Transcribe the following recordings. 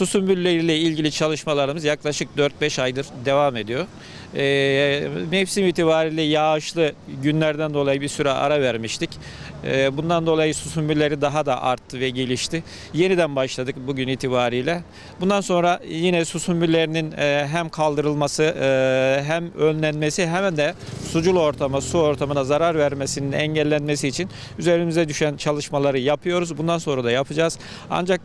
Su sümbülleriyle ilgili çalışmalarımız yaklaşık 4-5 aydır devam ediyor. Mevsim itibariyle yağışlı günlerden dolayı bir süre ara vermiştik. Bundan dolayı su sümbülleri daha da arttı ve gelişti. Yeniden başladık bugün itibariyle. Bundan sonra yine su sümbüllerinin hem kaldırılması hem önlenmesi hem de sucul ortama, su ortamına zarar vermesinin engellenmesi için üzerimize düşen çalışmaları yapıyoruz. Bundan sonra da yapacağız. Ancak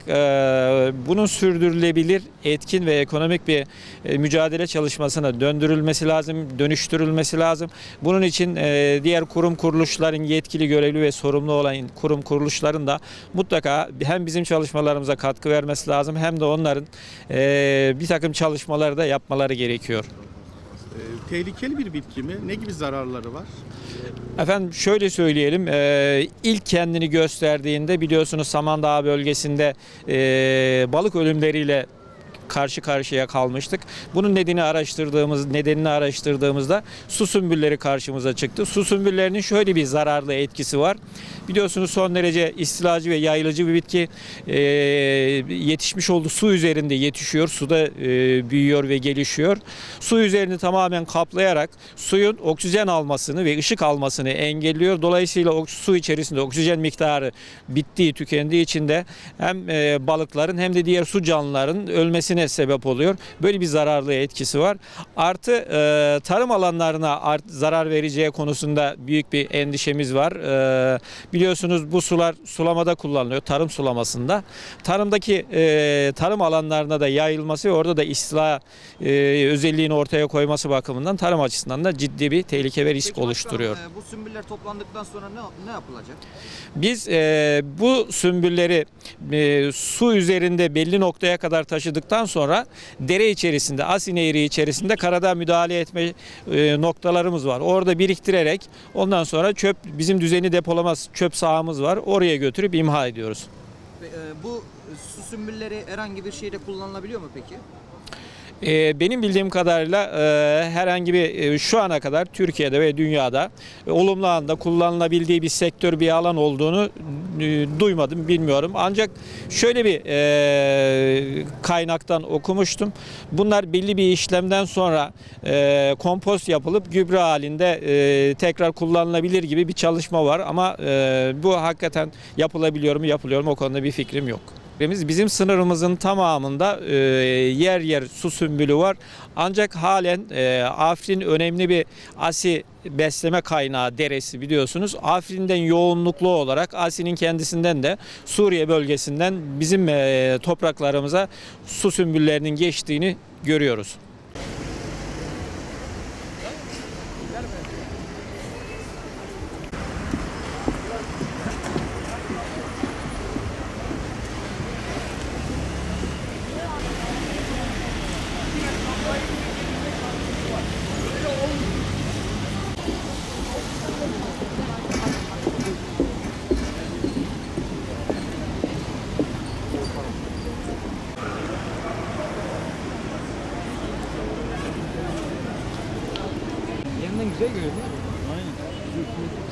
bunun sürdürülebilir, etkin ve ekonomik bir mücadele çalışmasına döndürülmesi lazım, dönüştürülmesi lazım. Bunun için diğer kurum kuruluşların yetkili, görevli ve sorumlu olan kurum kuruluşların da mutlaka hem bizim çalışmalarımıza katkı vermesi lazım hem de onların bir takım çalışmaları da yapmaları gerekiyor. Tehlikeli bir bitki mi? Ne gibi zararları var? Efendim şöyle söyleyelim, ilk kendini gösterdiğinde biliyorsunuz Samandağ bölgesinde balık ölümleriyle karşı karşıya kalmıştık. Bunun nedenini araştırdığımızda su sümbülleri karşımıza çıktı. Su sümbüllerinin şöyle bir zararlı etkisi var. Biliyorsunuz son derece istilacı ve yayılıcı bir bitki. Yetişmiş olduğu su üzerinde yetişiyor. Suda büyüyor ve gelişiyor. Su üzerini tamamen kaplayarak suyun oksijen almasını ve ışık almasını engelliyor. Dolayısıyla su içerisinde oksijen miktarı bittiği, tükendiği için de hem balıkların hem de diğer su canlıların ölmesini sebep oluyor. Böyle bir zararlı etkisi var. Artı tarım alanlarına zarar vereceği konusunda büyük bir endişemiz var. Biliyorsunuz bu sular sulamada kullanılıyor. Tarım sulamasında. Tarımdaki tarım alanlarına da yayılması ve orada da istila özelliğini ortaya koyması bakımından tarım açısından da ciddi bir tehlike ve risk oluşturuyor. Bu sümbüller toplandıktan sonra ne yapılacak? Biz bu sümbülleri su üzerinde belli noktaya kadar taşıdıktan sonra dere içerisinde, Asi Nehri içerisinde karada müdahale etme noktalarımız var. Orada biriktirerek ondan sonra bizim düzenli depolamaz çöp sahamız var. Oraya götürüp imha ediyoruz. Bu su sümbülleri herhangi bir şeyde kullanılabiliyor mu peki? Benim bildiğim kadarıyla herhangi bir şu ana kadar Türkiye'de ve dünyada olumlu anda kullanılabildiği bir sektör, bir alan olduğunu duymadım, bilmiyorum. Ancak şöyle bir kaynaktan okumuştum. Bunlar belli bir işlemden sonra kompost yapılıp gübre halinde tekrar kullanılabilir gibi bir çalışma var. Ama bu hakikaten yapılabiliyor mu, yapılıyor mu o konuda bir fikrim yok. Bizim sınırımızın tamamında yer yer su sümbülü var. Ancak halen Afrin önemli bir asi besleme kaynağı deresi biliyorsunuz. Afrin'den yoğunluklu olarak Asi'nin kendisinden de Suriye bölgesinden bizim topraklarımıza su sümbüllerinin geçtiğini görüyoruz. Güzel görünüyor. Aynen.